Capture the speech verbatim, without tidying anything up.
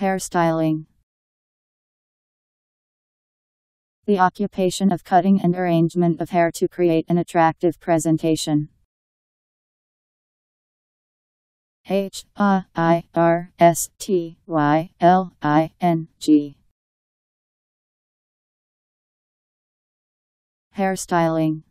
Hairstyling. The occupation of cutting and arrangement of hair to create an attractive presentation. H A I R S T Y L I N G. Hairstyling.